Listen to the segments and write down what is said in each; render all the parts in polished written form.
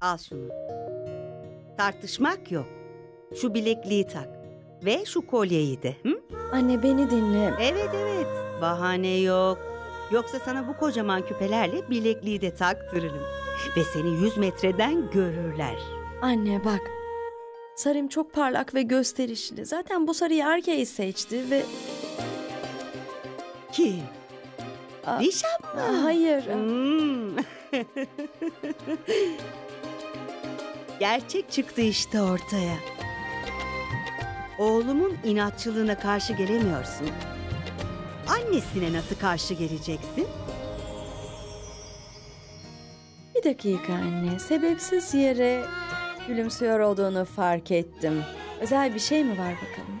Al şunu. Tartışmak yok. Şu bilekliği tak. Ve şu kolyeyi de. Hı? Anne beni dinle. Evet evet. Bahane yok. Yoksa sana bu kocaman küpelerle bilekliği de taktırırım. Ve seni 100 metreden görürler. Anne bak. Sarım çok parlak ve gösterişli. Zaten bu sarıyı erkeği seçti ve... Kim? Rishabh mı? Hayır. Hmm. Gerçek çıktı işte ortaya. Oğlumun inatçılığına karşı gelemiyorsun. Annesine nasıl karşı geleceksin? Bir dakika anne. Sebepsiz yere gülümsüyor olduğunu fark ettim. Özel bir şey mi var bakalım?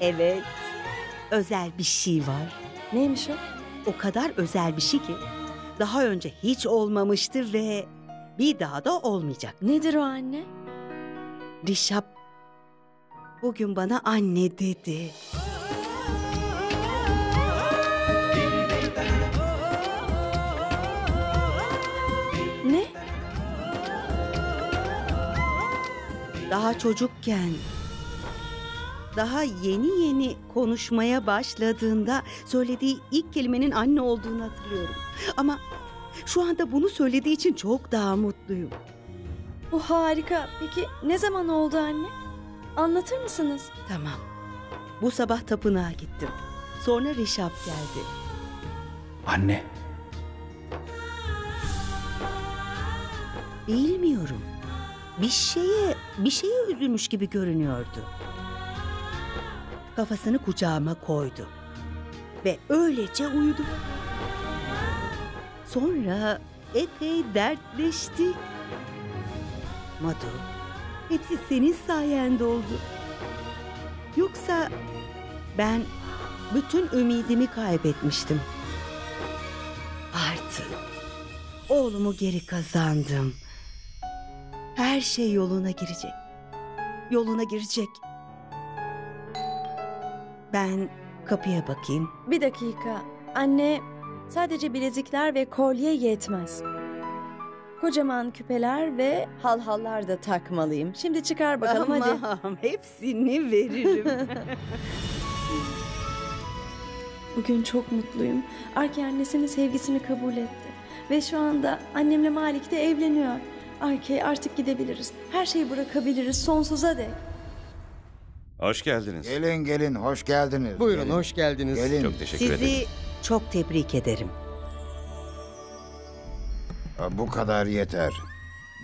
Evet. Özel bir şey var. Neymiş o? O kadar özel bir şey ki daha önce hiç olmamıştı ve bir daha da olmayacak. Nedir o anne? Rishabh bugün bana anne dedi. Ne? Daha çocukken, daha yeni konuşmaya başladığında söylediği ilk kelimenin anne olduğunu hatırlıyorum. Ama şu anda bunu söylediği için çok daha mutluyum. Bu harika. Peki ne zaman oldu anne? Anlatır mısınız? Tamam. Bu sabah tapınağa gittim. Sonra Rishabh geldi. Anne. Bilmiyorum. Bir şeye üzülmüş gibi görünüyordu. Kafasını kucağıma koydu. Ve öylece uyudu. Sonra epey dertleştik. Madhu, hepsi senin sayende oldu. Yoksa ben bütün ümidimi kaybetmiştim. Artık oğlumu geri kazandım. Her şey yoluna girecek. Yoluna girecek. Ben kapıya bakayım. Bir dakika. Anne, sadece bilezikler ve kolye yetmez. Kocaman küpeler ve halhallar da takmalıyım. Şimdi çıkar bakalım hadi. Tamam, hepsini veririm. Bugün çok mutluyum. Arke annesinin sevgisini kabul etti. Ve şu anda annemle Malik de evleniyor. Arke artık gidebiliriz. Her şeyi bırakabiliriz sonsuza dek. Hoş geldiniz. Gelin hoş geldiniz. Buyurun gelin. Hoş geldiniz. Gelin. Çok teşekkür ederim. Sizi çok tebrik ederim. Bu kadar yeter.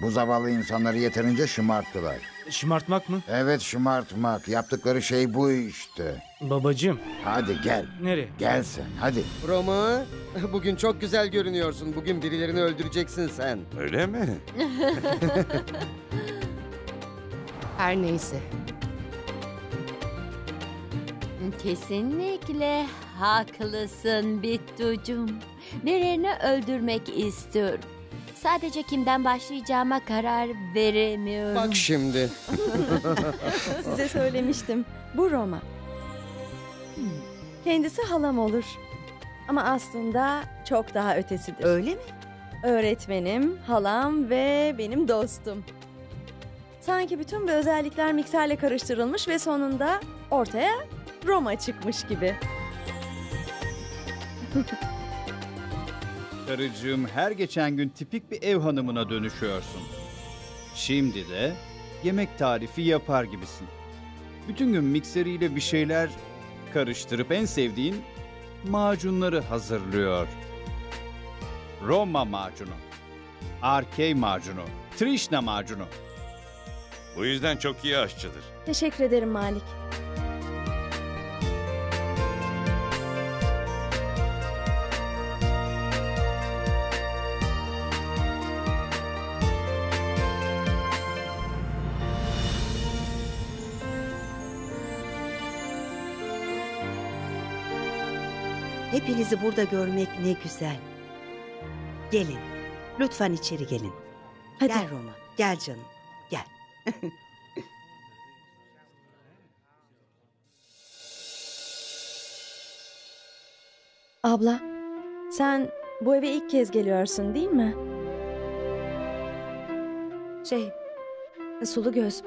Bu zavallı insanları yeterince şımarttılar. Şımartmak mı? Evet şımartmak. Yaptıkları şey bu işte. Babacığım. Hadi gel. Nereye? Gel sen hadi. Roma, bugün çok güzel görünüyorsun. Bugün birilerini öldüreceksin sen. Öyle mi? Her neyse. Kesinlikle haklısın Bittucuğum. Birini öldürmek istiyorum. Sadece kimden başlayacağıma karar veremiyorum. Bak şimdi. Size söylemiştim. Bu Roma. Kendisi halam olur. Ama aslında çok daha ötesidir. Öyle mi? Öğretmenim, halam ve benim dostum. Sanki bütün bu özellikler mikserle karıştırılmış ve sonunda ortaya... Roma çıkmış gibi. Karıcığım her geçen gün tipik bir ev hanımına dönüşüyorsun. Şimdi de yemek tarifi yapar gibisin. Bütün gün mikseriyle bir şeyler karıştırıp en sevdiğin macunları hazırlıyor. Roma macunu, Arke macunu, Trishna macunu. Bu yüzden çok iyi aşçıdır. Teşekkür ederim Malik. Hepinizi burada görmek ne güzel. Gelin. Lütfen içeri gelin. Hadi. Gel Roma. Gel canım. Gel. Abla, sen bu eve ilk kez geliyorsun değil mi? Sulu Göz.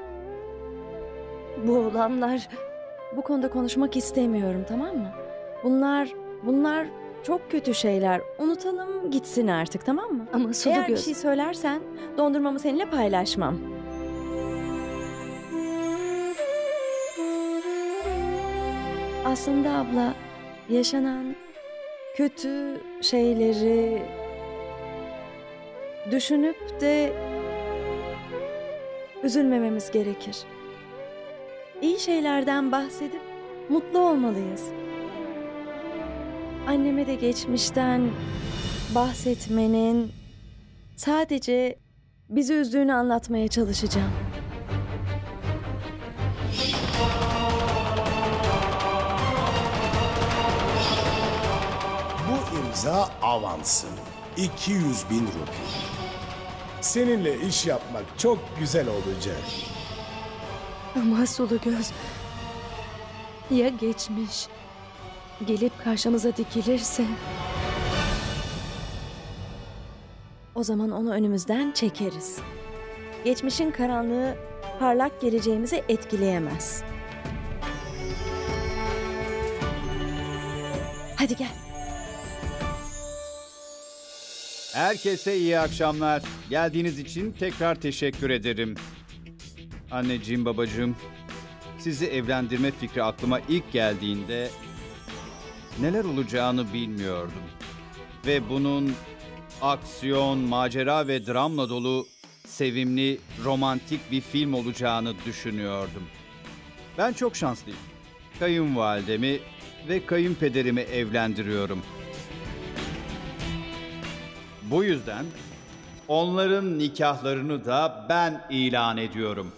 Bu olanlar... Bu konuda konuşmak istemiyorum, tamam mı? Bunlar çok kötü şeyler. Unutalım gitsin artık, tamam mı? Ama Sulu Göz... Eğer bir şey söylersen dondurmamı seninle paylaşmam. Aslında abla, yaşanan kötü şeyleri düşünüp de üzülmememiz gerekir. İyi şeylerden bahsedip mutlu olmalıyız. Anneme de geçmişten bahsetmenin sadece bizi üzdüğünü anlatmaya çalışacağım. Bu imza avansın. 200.000 rupi. Seninle iş yapmak çok güzel olacak. Ama Sulu Göz, ya geçmiş gelip karşımıza dikilirse? O zaman onu önümüzden çekeriz. Geçmişin karanlığı parlak geleceğimizi etkileyemez. Hadi gel. Herkese iyi akşamlar. Geldiğiniz için tekrar teşekkür ederim. Anneciğim, babacığım, sizi evlendirme fikri aklıma ilk geldiğinde neler olacağını bilmiyordum. Ve bunun aksiyon, macera ve dramla dolu sevimli, romantik bir film olacağını düşünüyordum. Ben çok şanslıyım. Kayınvalidemi ve kayınpederimi evlendiriyorum. Bu yüzden onların nikahlarını da ben ilan ediyorum.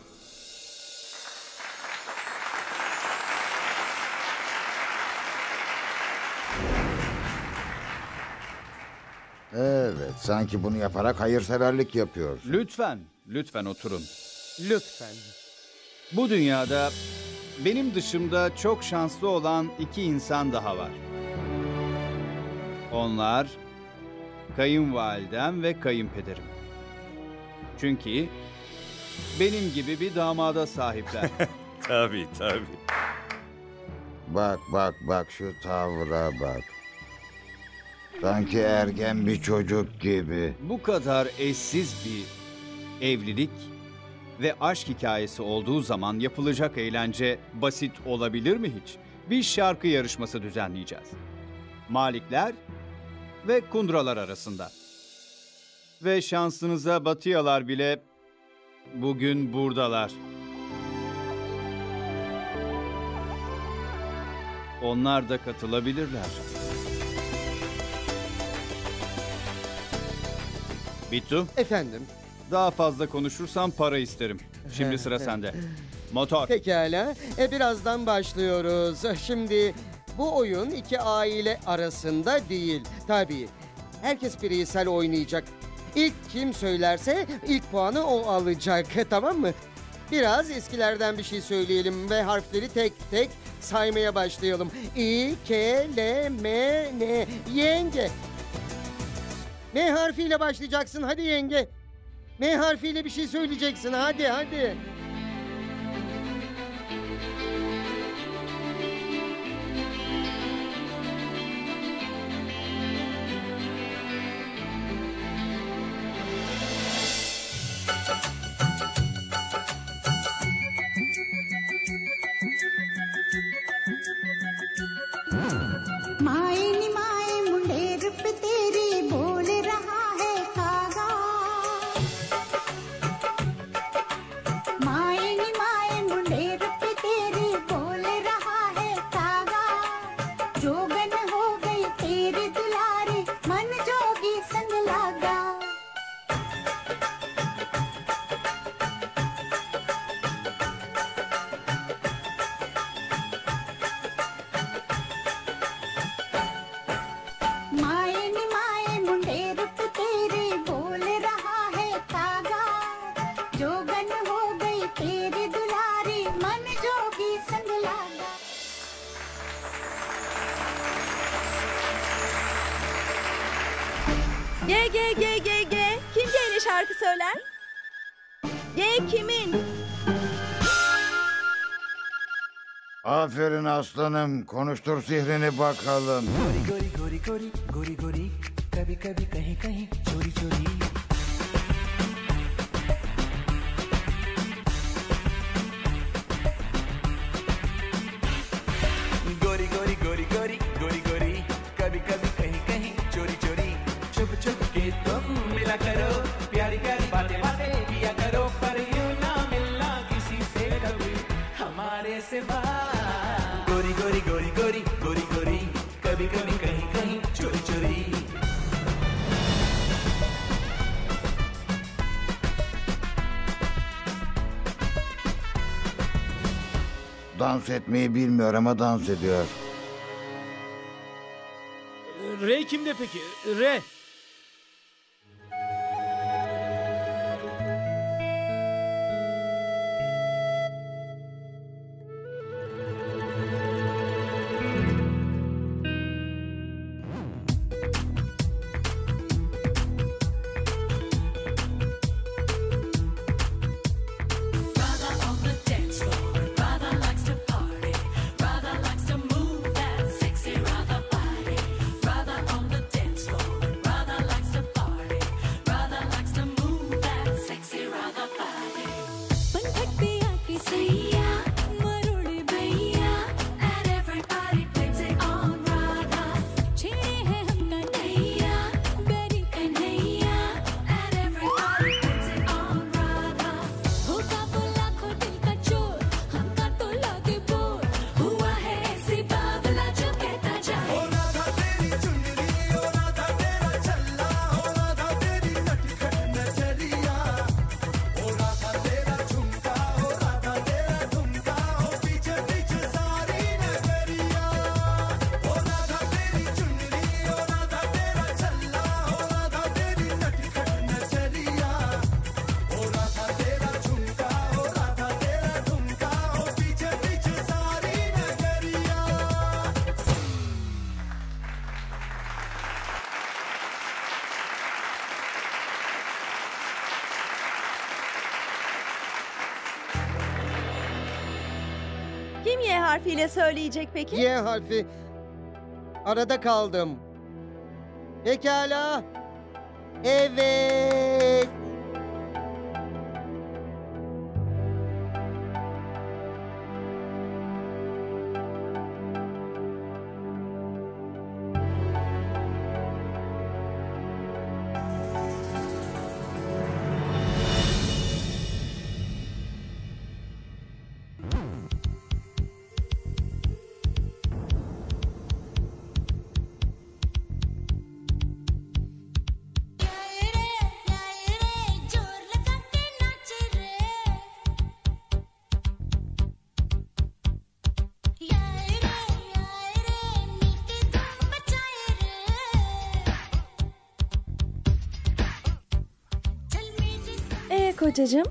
Evet, sanki bunu yaparak hayırseverlik yapıyoruz. Lütfen oturun. Lütfen. Bu dünyada benim dışımda çok şanslı olan 2 insan daha var. Onlar... Kayınvalidem ve kayınpederim. Çünkü benim gibi bir damada sahipler. Tabii. Bak şu tavra bak. Sanki ergen bir çocuk gibi. Bu kadar eşsiz bir evlilik ve aşk hikayesi olduğu zaman yapılacak eğlence basit olabilir mi hiç? Bir şarkı yarışması düzenleyeceğiz. Malikler ve Kundralar arasında. Ve şansınıza Batıyalar bile bugün buradalar. Onlar da katılabilirler. Bitu. Efendim? Daha fazla konuşursam para isterim. Şimdi sıra sende. Motor. Pekala. Birazdan başlıyoruz. Şimdi... Bu oyun 2 aile arasında değil. Tabii. Herkes bireysel oynayacak. İlk kim söylerse ilk puanı o alacak. Tamam mı? Biraz eskilerden bir şey söyleyelim ve harfleri tek tek saymaya başlayalım. İ, K, L, M, N. Yenge. M harfiyle başlayacaksın. Hadi yenge. M harfiyle bir şey söyleyeceksin. Hadi. Kim böyle şarkı söyler? Ye kimin? Aferin aslanım. Konuştur sihrini bakalım. Dans etmeyi bilmiyor ama dans ediyor. R kimde peki? R. Harfiyle söyleyecek peki? Y harfi. Arada kaldım. Pekala. Evet. Kocacığım,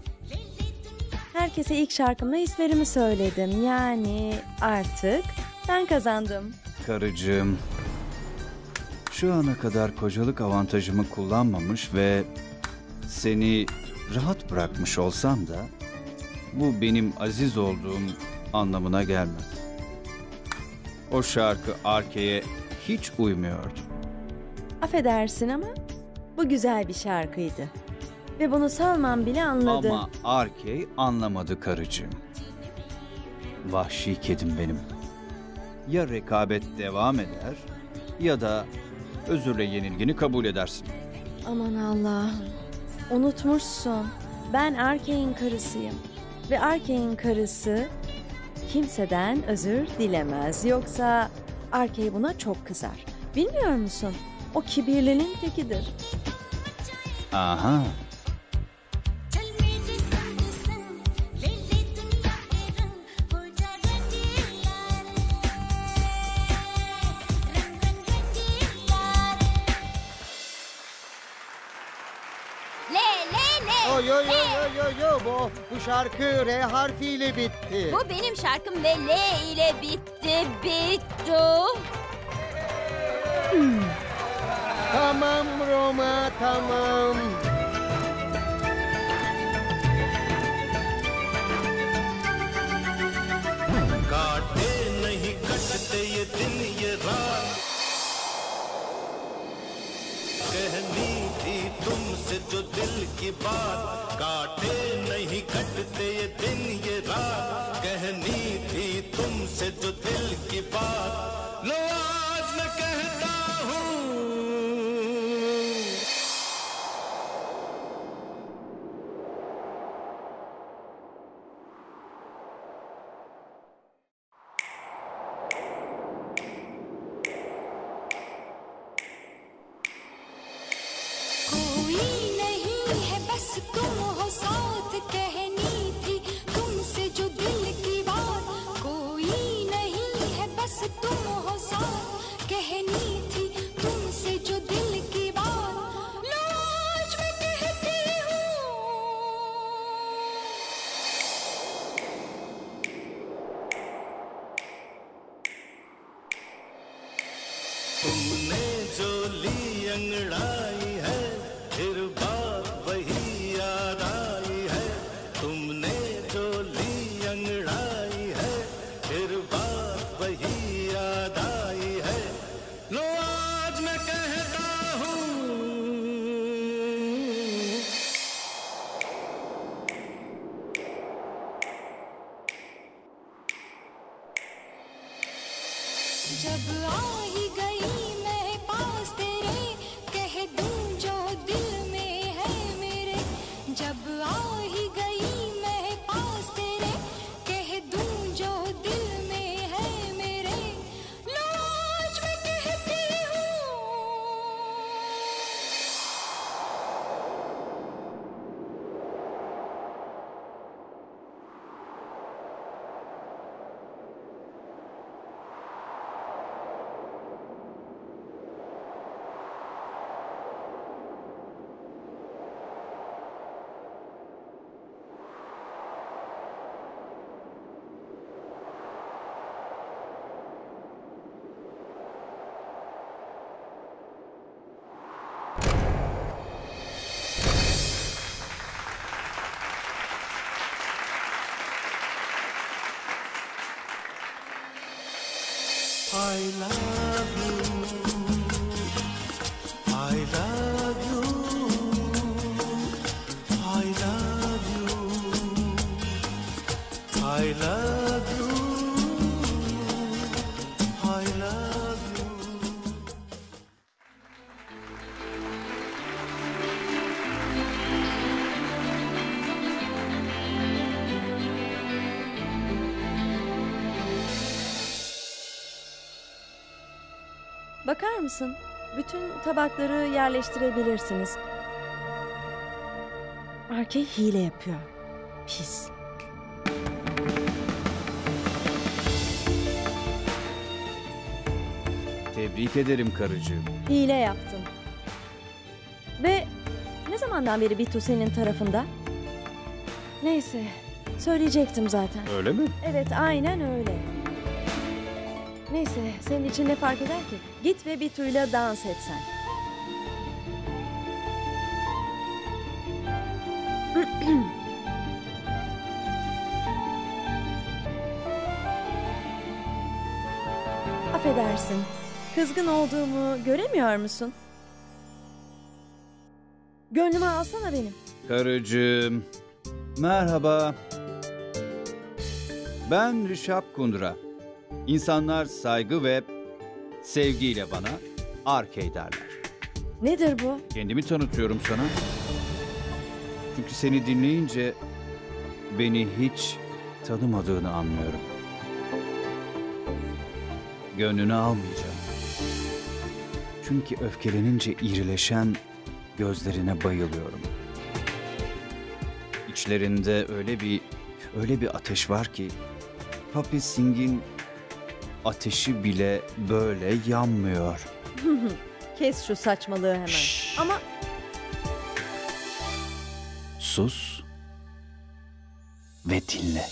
herkese ilk şarkımla hislerimi söyledim. Yani artık ben kazandım. Karıcığım, şu ana kadar kocalık avantajımı kullanmamış ve seni rahat bırakmış olsam da bu benim aziz olduğum anlamına gelmez. O şarkı arkaya hiç uymuyordu. Affedersin ama bu güzel bir şarkıydı. Ve bunu Salman bile anladı. Ama Arkey anlamadı karıcığım. Vahşi kedim benim. Ya rekabet devam eder ya da özürle yenilgini kabul edersin. Aman Allah'ım. Unutmuşsun. Ben Arkey'in karısıyım. Ve Arkey'in karısı kimseden özür dilemez. Yoksa Arkey buna çok kızar. Bilmiyor musun? O kibirlinin tekidir. Aha. Bu şarkı R harfiyle bitti. Bu benim şarkım ve L ile bitti. Hmm. Tamam Roma, tamam. ये रात कहनी थी तुमसे जो दिल की बात, काटे नहीं कटते ये दिन ये रात, कहनी थी तुमसे जो दिल की बात, लो आज मैं कहता I love you, I love you, I love you, I love you, I love you. Bakar mısın? Bütün tabakları yerleştirebilirsiniz. Erkeği hile yapıyor. Pis. Tebrik ederim karıcığım. Hile yaptın. Ve ne zamandan beri Bitu senin tarafında? Neyse, söyleyecektim zaten. Öyle mi? Evet, aynen öyle. Neyse, senin için ne fark eder ki? Git ve Bitu'yla dans etsen. Affedersin, kızgın olduğumu göremiyor musun? Gönlümü alsana benim. Karıcığım, merhaba. Ben Rishabh Kundra. İnsanlar saygı ve sevgiyle bana Arkey derler. Nedir bu? Kendimi tanıtıyorum sana. Çünkü seni dinleyince beni hiç tanımadığını anlıyorum. Gönlünü almayacağım. Çünkü öfkelenince irileşen gözlerine bayılıyorum. İçlerinde öyle bir ateş var ki Papi Sing'in ateşi bile böyle yanmıyor. Kes şu saçmalığı hemen. Şşş. Ama... Sus ve dinle.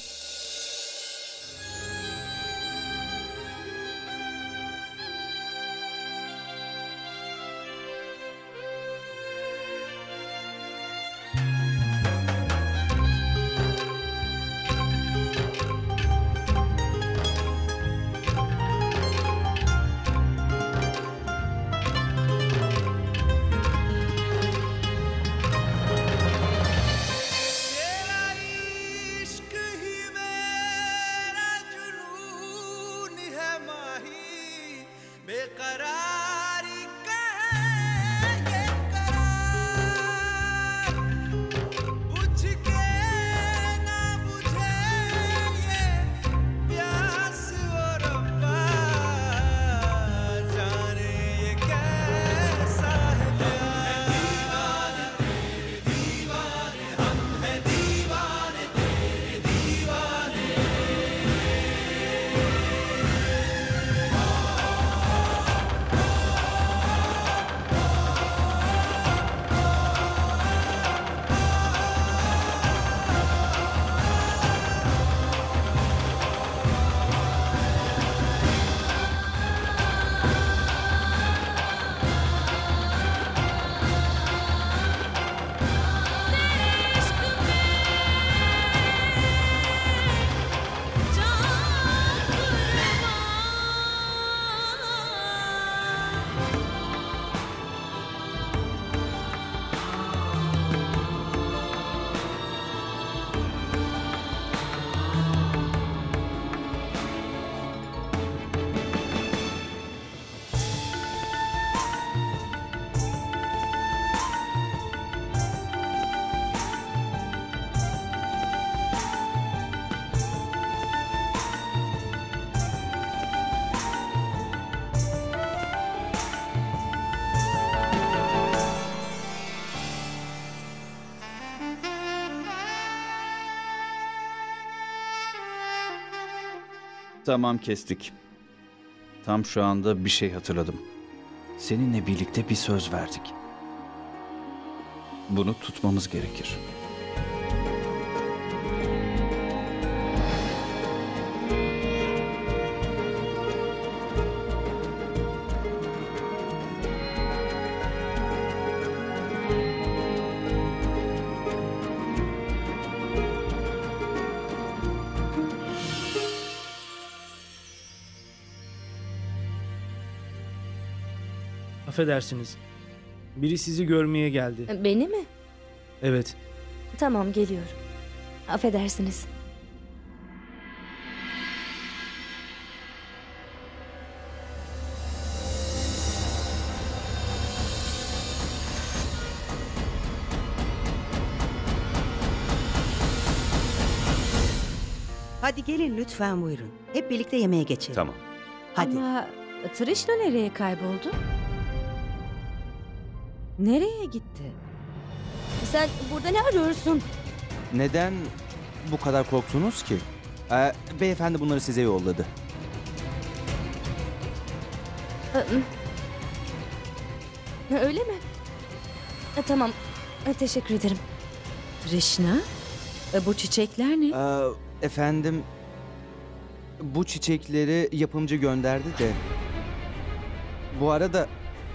Tamam, kestik. Tam şu anda bir şey hatırladım. Seninle birlikte bir söz verdik. Bunu tutmamız gerekir. Affedersiniz. Biri sizi görmeye geldi. Beni mi? Evet. Tamam, geliyorum. Affedersiniz. Hadi gelin lütfen, buyurun. Hep birlikte yemeğe geçelim. Tamam. Hadi. Ama Trishna nereye kayboldu? Nereye gitti? Sen burada ne arıyorsun? Neden bu kadar korktunuz ki? Beyefendi bunları size yolladı. Öyle mi? Tamam, teşekkür ederim. Krishna, bu çiçekler ne? Efendim, bu çiçekleri yapımcı gönderdi de. Bu arada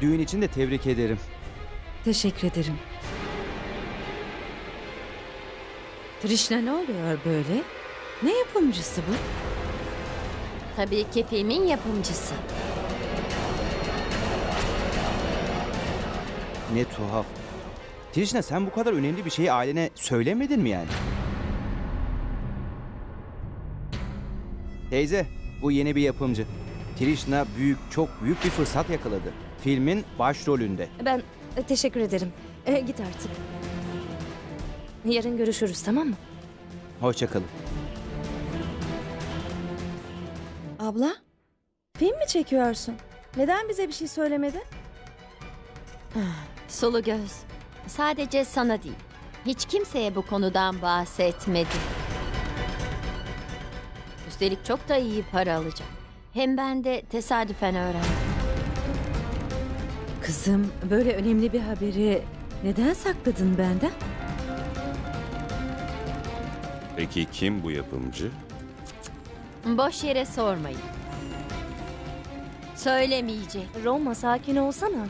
düğün için de tebrik ederim. Teşekkür ederim. Trishna, ne oluyor böyle? Ne yapımcısı bu? Tabii ki filmin yapımcısı. Ne tuhaf. Trishna, sen bu kadar önemli bir şeyi ailene söylemedin mi yani? Teyze, bu yeni bir yapımcı. Trishna çok büyük bir fırsat yakaladı. Filmin başrolünde. Ben... Teşekkür ederim. Git artık. Yarın görüşürüz, tamam mı? Hoşçakalın. Abla, film mi çekiyorsun? Neden bize bir şey söylemedin? Sulu göz, sadece sana değil, hiç kimseye bu konudan bahsetmedim. Üstelik çok da iyi para alacağım. Hem ben de tesadüfen öğrendim. Kızım, böyle önemli bir haberi neden sakladın benden? Peki kim bu yapımcı? Boş yere sormayın. Söylemeyecek. Roma, sakin olsana.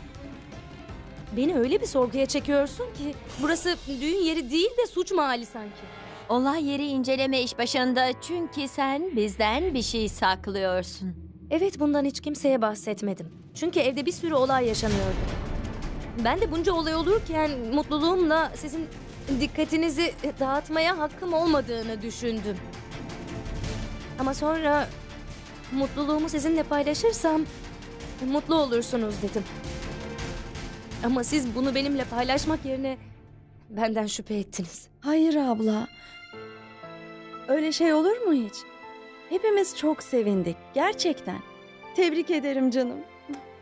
Beni öyle bir sorguya çekiyorsun ki burası düğün yeri değil de suç mahalli sanki. Olay yeri inceleme iş başında, çünkü sen bizden bir şey saklıyorsun. Evet, bundan hiç kimseye bahsetmedim. Çünkü evde bir sürü olay yaşanıyordu. Ben de bunca olay olurken mutluluğumla sizin dikkatinizi dağıtmaya hakkım olmadığını düşündüm. Ama sonra mutluluğumu sizinle paylaşırsam mutlu olursunuz dedim. Ama siz bunu benimle paylaşmak yerine benden şüphe ettiniz. Hayır abla. Öyle şey olur mu hiç? Hepimiz çok sevindik. Gerçekten. Tebrik ederim canım.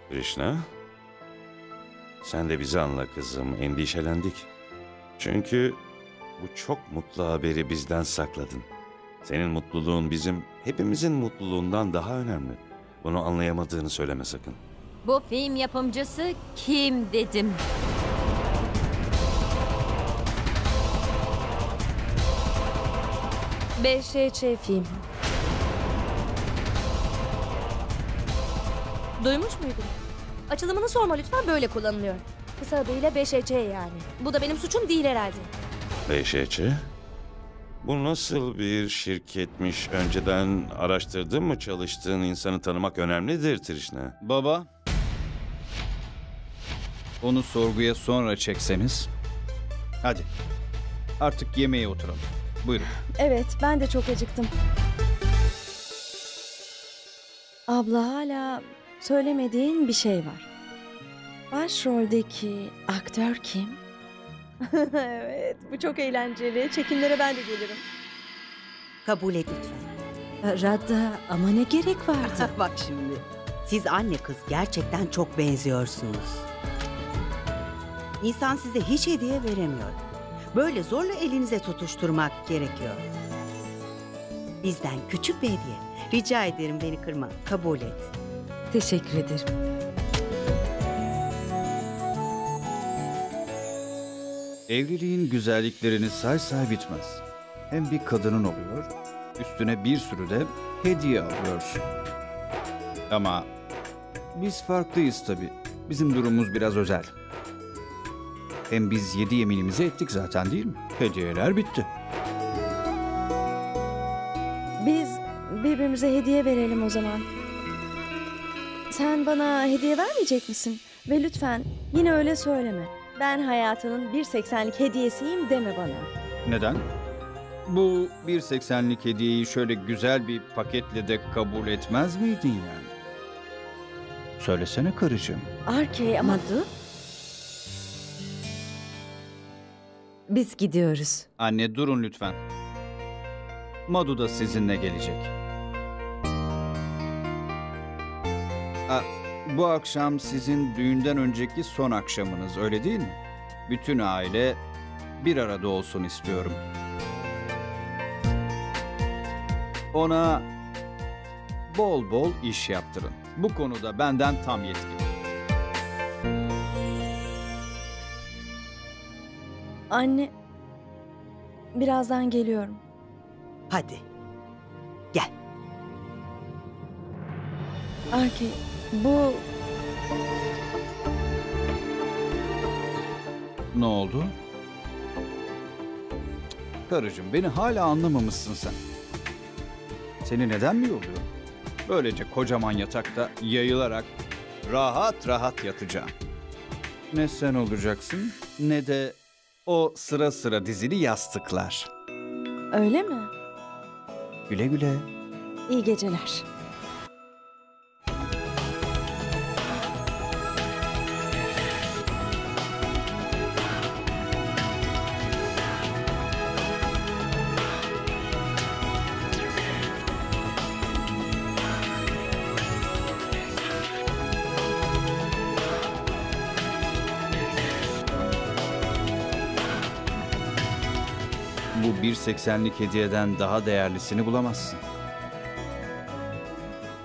Krishna, sen de bizi anla kızım. Endişelendik. Çünkü bu çok mutlu haberi bizden sakladın. Senin mutluluğun bizim, hepimizin mutluluğundan daha önemli. Bunu anlayamadığını söyleme sakın. Bu film yapımcısı kim dedim. BŞÇ film. Duymuş muydun? Açılımını sorma lütfen, böyle kullanılıyor. Kısa adıyla BŞÇ yani. Bu da benim suçum değil herhalde. BŞÇ? Bu nasıl bir şirketmiş? Önceden araştırdın mı? Çalıştığın insanı tanımak önemlidir Trishna. Baba, onu sorguya sonra çekseniz. Hadi, artık yemeğe oturalım. Buyurun. Evet, ben de çok acıktım. Abla, hala söylemediğin bir şey var. Başroldeki aktör kim? Evet, bu çok eğlenceli. Çekimlere ben de gelirim. Kabul et lütfen. Radda ama ne gerek vardı? Bak şimdi, siz anne kız gerçekten çok benziyorsunuz. Nisan size hiç hediye veremiyor. Böyle zorla elinize tutuşturmak gerekiyor. Bizden küçük bir hediye. Rica ederim, beni kırma. Kabul et. Teşekkür ederim. Evliliğin güzelliklerini say say bitmez. Hem bir kadının oluyor, üstüne bir sürü de hediye alıyorsun. Ama biz farklıyız tabii. Bizim durumumuz biraz özel. Hem biz 7 yeminimizi ettik zaten değil mi? Hediyeler bitti. Biz birbirimize hediye verelim o zaman. Sen bana hediye vermeyecek misin? Ve lütfen yine öyle söyleme. Ben hayatının 1.80'lik hediyesiyim deme bana. Neden? Bu 1.80'lik hediyeyi şöyle güzel bir paketle de kabul etmez miydin yani? Söylesene karıcığım. Arkey ama... Madhu? Biz gidiyoruz. Anne durun lütfen. Madhu da sizinle gelecek. Bu akşam sizin düğünden önceki son akşamınız, öyle değil mi? Bütün aile bir arada olsun istiyorum. Ona bol bol iş yaptırın. Bu konuda benden tam yetki. Anne, birazdan geliyorum. Hadi, gel. Arkey, bu... Ne oldu? Karıcığım, beni hala anlamamışsın sen. Seni neden mi yolluyorum? Böylece kocaman yatakta yayılarak rahat rahat yatacağım. Ne sen olacaksın, ne de... O sıra sıra dizili yastıklar. Öyle mi? Güle güle. İyi geceler. Bu 1.80'lik hediyeden daha değerlisini bulamazsın.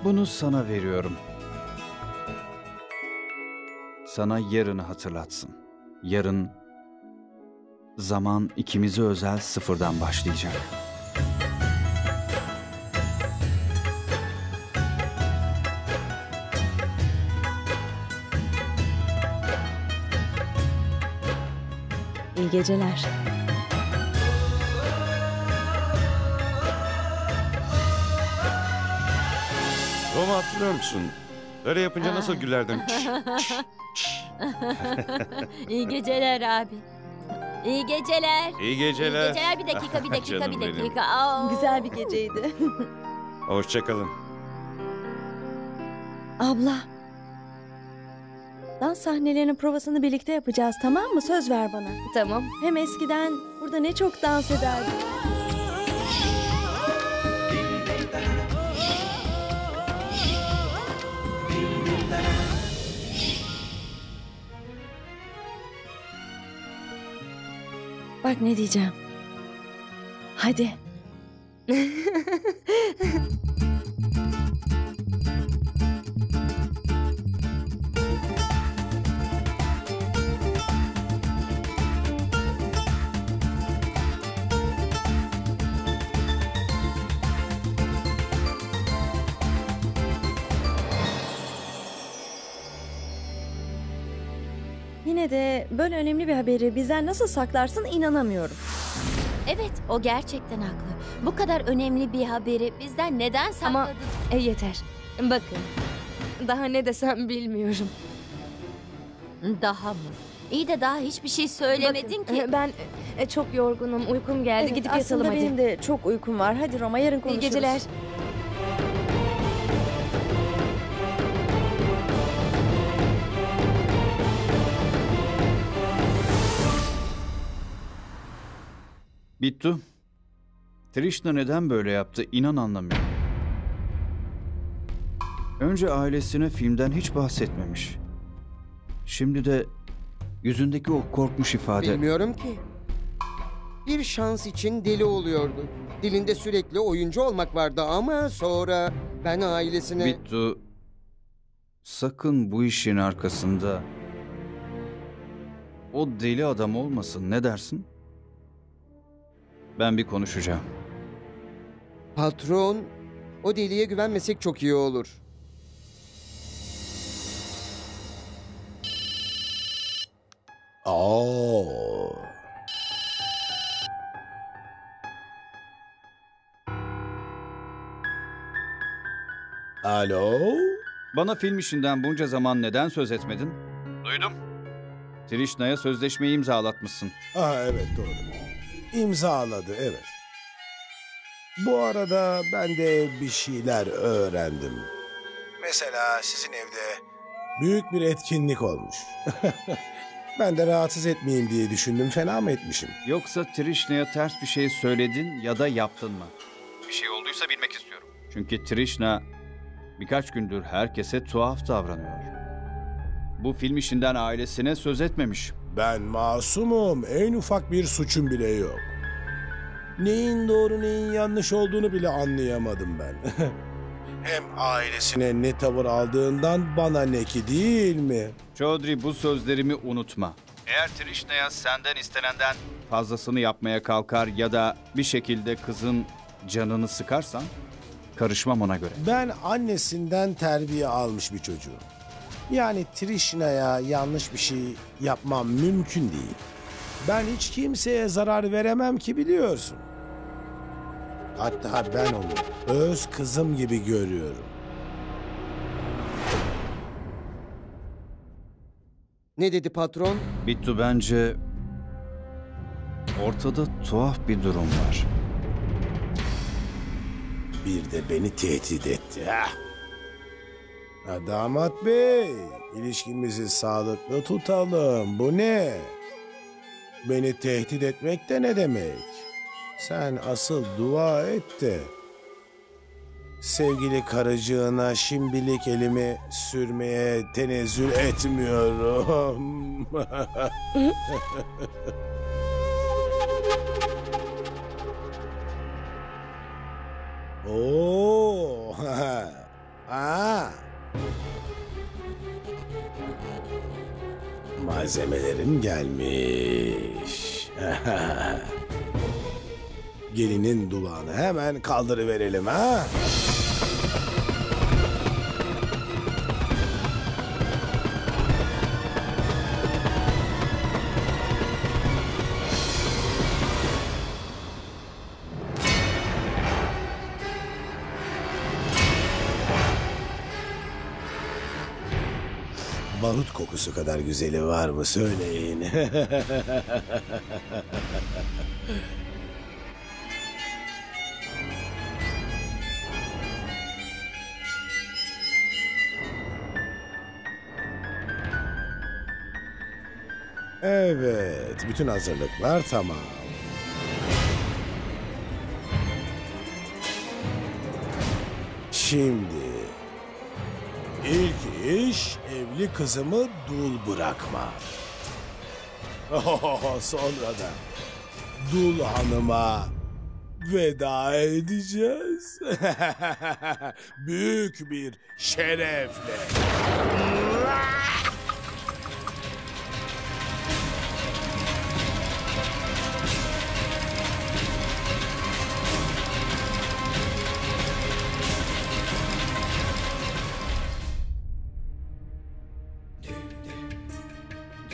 Bunu sana veriyorum. Sana yarını hatırlatsın. Yarın zaman ikimize özel sıfırdan başlayacak. İyi geceler. Roma, hatırlıyor musun? Öyle yapınca nasıl gülerdim? İyi geceler abi. İyi geceler. İyi geceler. İyi geceler. Bir dakika, bir dakika, bir dakika. Güzel bir geceydi. Hoşça kalın. Abla, Dans sahnelerinin provasını birlikte yapacağız, tamam mı? Söz ver bana. Tamam. Hem eskiden burada ne çok dans ederdik. Bak ne diyeceğim. Hadi. Yine de böyle önemli bir haberi bizden nasıl saklarsın inanamıyorum. Evet, o gerçekten haklı. Bu kadar önemli bir haberi bizden neden sakladın? Ama yeter. Bakın, daha ne desem bilmiyorum. Daha mı? İyi de daha hiçbir şey söylemedin ki. Ben çok yorgunum, uykum geldi. Evet, gidip yatalım hadi. Aslında benim de çok uykum var. Hadi Roma, yarın konuşuruz. İyi geceler. Bittu, Trishna neden böyle yaptı inan anlamıyorum. Önce ailesine filmden hiç bahsetmemiş. Şimdi de yüzündeki o korkmuş ifade... Bilmiyorum ki. Bir şans için deli oluyordu. Dilinde sürekli oyuncu olmak vardı ama sonra ben ailesine... Bittu, sakın bu işin arkasında o deli adam olmasın, ne dersin? Ben bir konuşacağım. Patron, o deliye güvenmesek çok iyi olur. Alo? Bana film işinden bunca zaman neden söz etmedin? Duydum. Trishna'ya sözleşmeyi imzalatmışsın. Evet, doğru. İmzaladı, evet. Bu arada ben de bir şeyler öğrendim. Mesela sizin evde büyük bir etkinlik olmuş. Ben de rahatsız etmeyeyim diye düşündüm. Fena mı etmişim? Yoksa Trishna'ya ters bir şey söyledin ya da yaptın mı? Bir şey olduysa bilmek istiyorum. Çünkü Trishna birkaç gündür herkese tuhaf davranıyor. Bu film işinden ailesine söz etmemiş. Ben masumum. En ufak bir suçum bile yok. Neyin doğru neyin yanlış olduğunu bile anlayamadım ben. Hem ailesine ne tavır aldığından bana ne ki, değil mi? Chaudhry, bu sözlerimi unutma. Eğer Trishna'ya senden istenenden fazlasını yapmaya kalkar ya da bir şekilde kızın canını sıkarsan karışmam ona göre. Ben annesinden terbiye almış bir çocuğum. Yani Trishna'ya yanlış bir şey yapmam mümkün değil. Ben hiç kimseye zarar veremem ki, biliyorsun. Hatta ben onu öz kızım gibi görüyorum. Ne dedi patron? Bittu, bence ortada tuhaf bir durum var. Bir de beni tehdit etti. Damat bey, ilişkimizi sağlıklı tutalım. Bu ne? Beni tehdit etmek de ne demek? Sen asıl dua et de sevgili karıcığına şimdilik elimi sürmeye tenezzül etmiyorum. Malzemelerim gelmiş. Gelinin dulağını hemen kaldırıverelim ha. Barut kokusu kadar güzeli var mı söyleyin. Evet, bütün hazırlıklar tamam. Şimdi ilk iş evli kızımı dul bırakma. Sonra da dul hanıma veda edeceğiz. Büyük bir şerefle.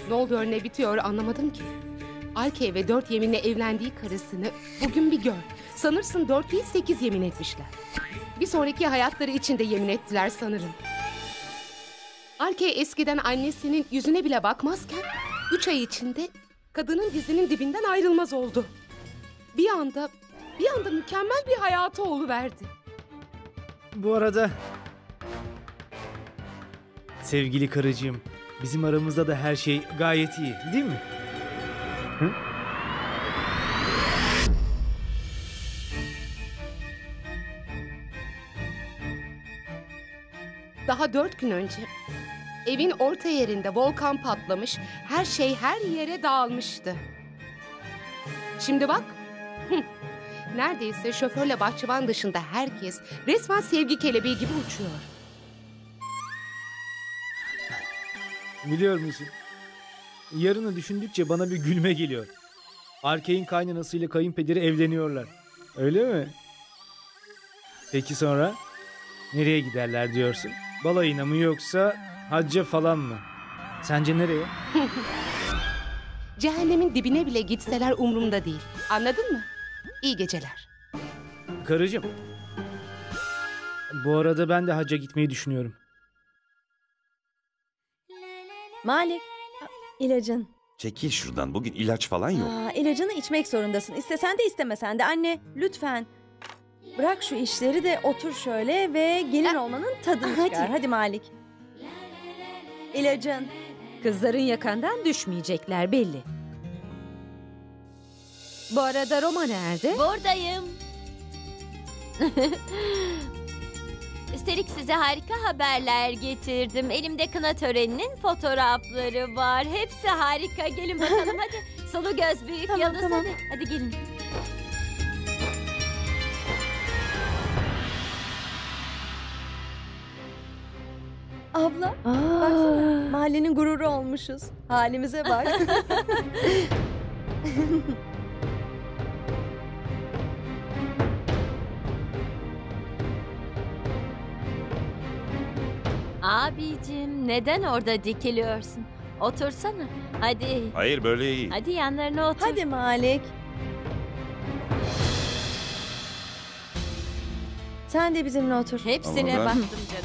Ne oluyor, ne bitiyor anlamadım ki. Alkey ve 4 yeminle evlendiği karısını bugün bir gör. Sanırsın 4 değil 8 yemin etmişler. Bir sonraki hayatları için de yemin ettiler sanırım. Alkey eskiden annesinin yüzüne bile bakmazken 3 ay içinde kadının dizinin dibinden ayrılmaz oldu. Bir anda mükemmel bir hayatı oluverdi. Bu arada sevgili karıcığım, bizim aramızda da her şey gayet iyi, değil mi? Hı? Daha 4 gün önce evin orta yerinde volkan patlamış, her şey her yere dağılmıştı. Şimdi bak, neredeyse şoförle bahçıvan dışında herkes resmen sevgi kelebeği gibi uçuyor. Biliyor musun? Yarını düşündükçe bana bir gülme geliyor. Alkey'in kaynanasıyla kayınpederi evleniyorlar. Öyle mi? Peki sonra? Nereye giderler diyorsun? Balayına mı yoksa hacca falan mı? Sence nereye? Cehennemin dibine bile gitseler umurumda değil. Anladın mı? İyi geceler. Karıcığım. Bu arada ben de hacca gitmeyi düşünüyorum. Malik, ilacın. Çekil şuradan, bugün ilaç falan yok. İlacını içmek zorundasın. İstesen de istemesen de. Anne, lütfen bırak şu işleri de otur şöyle ve gelin olmanın tadını çıkar. Hadi Malik. İlacın. Kızların yakandan düşmeyecekler belli. Bu arada Roma nerede? Buradayım. Üstelik size harika haberler getirdim. Elimde kına töreninin fotoğrafları var. Hepsi harika. Gelin bakalım hadi. Sulu göz büyük tamam, yıldız tamam. Hadi gelin. Abla baksana. Mahallenin gururu olmuşuz. Halimize bak. Abicim, neden orada dikiliyorsun? Otursana. Hadi. Hayır, böyle iyi. Hadi yanlarına otur. Hadi Malik. Sen de bizimle otur. Hepsine baktım canım.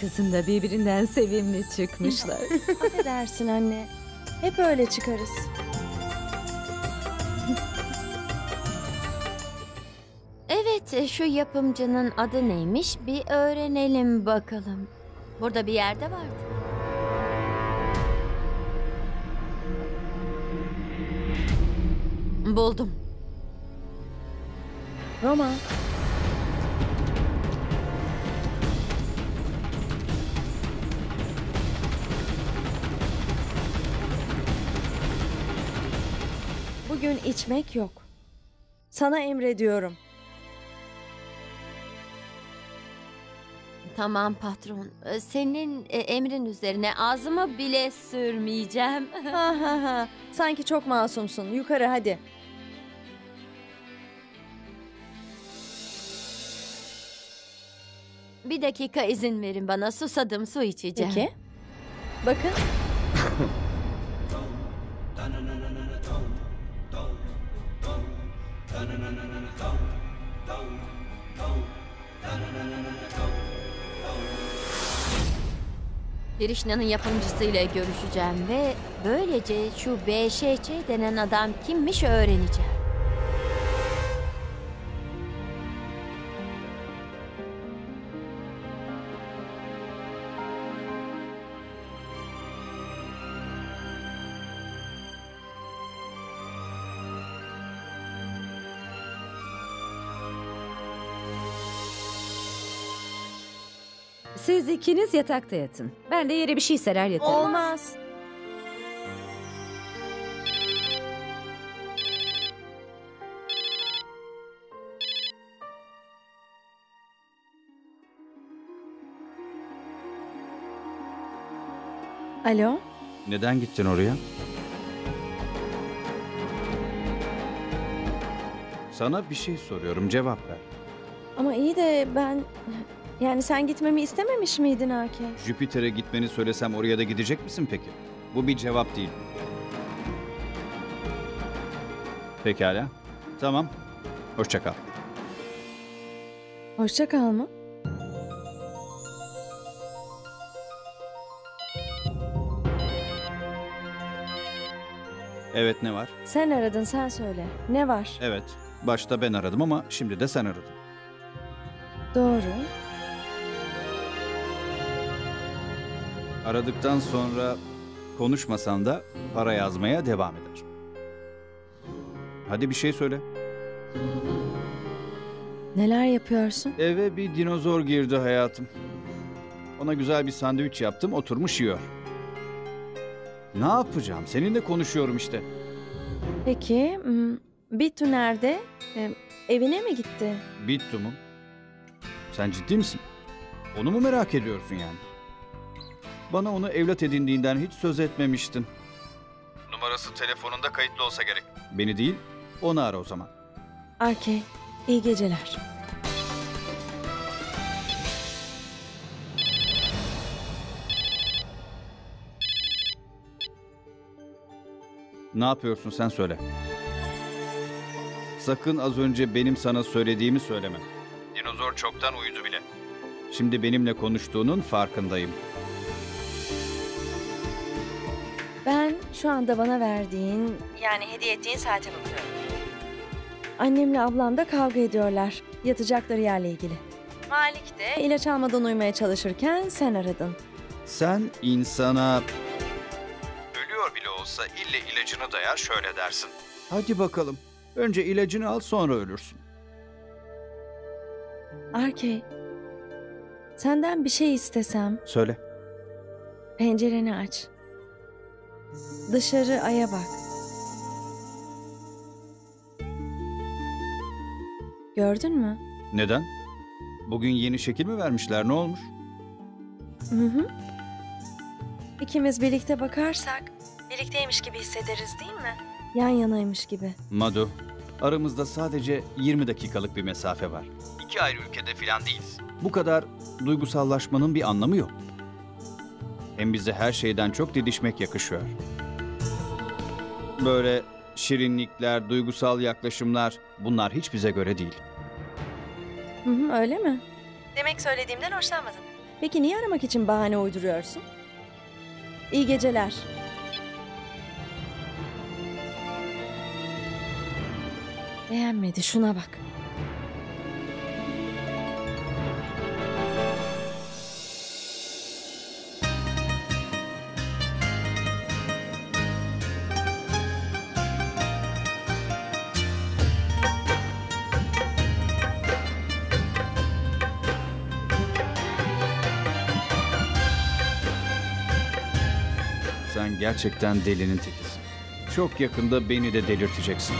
Kızım da birbirinden sevimli çıkmışlar. Affedersin anne. Hep öyle çıkarız. Evet, şu yapımcının adı neymiş bir öğrenelim bakalım. Burada bir yerde vardı. Buldum. Roma. Bugün içmek yok. Sana emrediyorum. Tamam patron. Senin emrin üzerine ağzımı bile sürmeyeceğim. Sanki çok masumsun. Yukarı hadi. Bir dakika izin verin bana. Susadım, su içeceğim. Peki. Bakın. Trishna'nın yapımcısıyla görüşeceğim ve böylece şu BŞC denen adam kimmiş öğreneceğim. Siz ikiniz yatakta yatın. Ben de yere bir şey serer yatarım. Olmaz. Alo? Neden gittin oraya? Sana bir şey soruyorum, cevap ver. Ama iyi de ben... Yani sen gitmemi istememiş miydin Aki? Jüpiter'e gitmeni söylesem oraya da gidecek misin peki? Bu bir cevap değil. Pekala. Tamam. Hoşça kal. Hoşça kal mı? Evet, ne var? Sen aradın, sen söyle. Ne var? Evet. Başta ben aradım ama şimdi de sen aradın. Doğru. Aradıktan sonra konuşmasan da para yazmaya devam eder. Hadi bir şey söyle. Neler yapıyorsun? Eve bir dinozor girdi hayatım. Ona güzel bir sandviç yaptım, oturmuş yiyor. Ne yapacağım? Seninle konuşuyorum işte. Peki, Bittu nerede? Evine mi gitti? Bittu mu? Sen ciddi misin? Onu mu merak ediyorsun yani? Bana onu evlat edindiğinden hiç söz etmemiştin. Numarası telefonunda kayıtlı olsa gerek. Beni değil, onu ara o zaman. Arkey, iyi geceler. Ne yapıyorsun sen söyle. Sakın az önce benim sana söylediğimi söyleme. Dinozor çoktan uyudu bile. Şimdi benimle konuştuğunun farkındayım. Ben şu anda bana verdiğin, yani hediye ettiğin saate bakıyorum. Annemle ablam da kavga ediyorlar, yatacakları yerle ilgili. Malik de ilaç almadan uyumaya çalışırken sen aradın. Sen insana... Ölüyor bile olsa ille ilacını dayar şöyle dersin. Hadi bakalım, önce ilacını al sonra ölürsün. Arkey, senden bir şey istesem... Söyle. Pencereni aç. Dışarı aya bak. Gördün mü? Neden? Bugün yeni şekil mi vermişler? Ne olmuş? Hı. İkimiz birlikte bakarsak birlikteymiş gibi hissederiz değil mi? Yan yanaymış gibi. Madhu, aramızda sadece 20 dakikalık bir mesafe var. İki ayrı ülkede falan değiliz. Bu kadar duygusallaşmanın bir anlamı yok. Hem bize her şeyden çok didişmek yakışıyor. Böyle şirinlikler, duygusal yaklaşımlar, bunlar hiç bize göre değil. Hı, öyle mi? Demek söylediğimden hoşlanmadın. Peki niye aramak için bahane uyduruyorsun? İyi geceler. Beğenmedi, şuna bak. Gerçekten delinin tekisin. Çok yakında beni de delirteceksin.